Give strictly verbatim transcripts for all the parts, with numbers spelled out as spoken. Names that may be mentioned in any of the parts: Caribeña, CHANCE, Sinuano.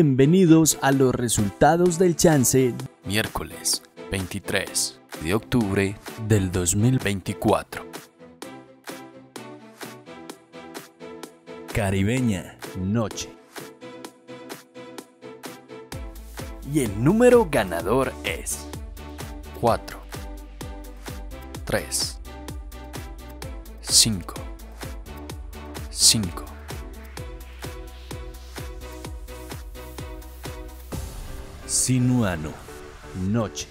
Bienvenidos a los resultados del Chance, miércoles veintitrés de octubre del dos mil veinticuatro. Caribeña, noche. Y el número ganador es cuatro, tres, cinco, cinco. Sinuano, noche.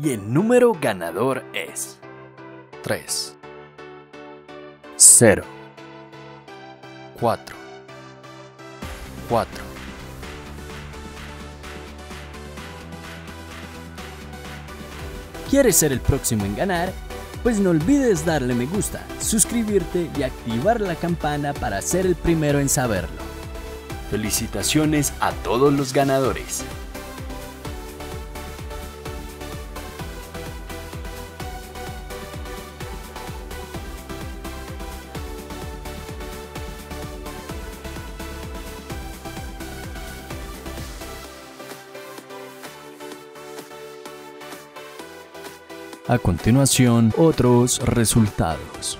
Y el número ganador es tres, cero, cuatro, cuatro. ¿Quieres ser el próximo en ganar? Pues no olvides darle me gusta, suscribirte y activar la campana para ser el primero en saberlo. Felicitaciones a todos los ganadores. A continuación, otros resultados.